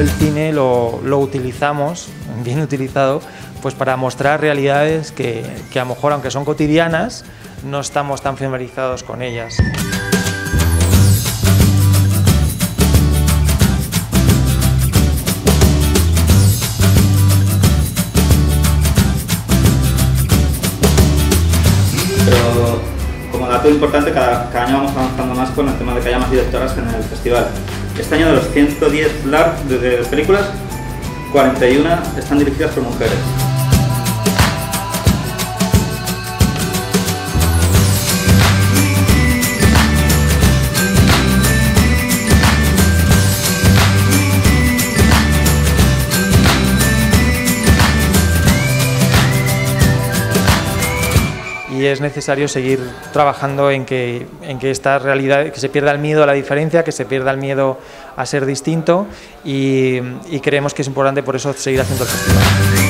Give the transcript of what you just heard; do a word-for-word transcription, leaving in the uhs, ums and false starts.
poco el cine lo, lo utilizamos, bien utilizado, pues para mostrar realidades que, que a lo mejor, aunque son cotidianas, no estamos tan familiarizados con ellas. Pero como dato importante, cada, cada año vamos avanzando más con el tema de que haya más directoras en el festival. Este año, de los ciento diez largas de películas, cuarenta y una están dirigidas por mujeres. Y es necesario seguir trabajando en que, en que esta realidad, que se pierda el miedo a la diferencia, que se pierda el miedo a ser distinto, y, y creemos que es importante por eso seguir haciendo el festival.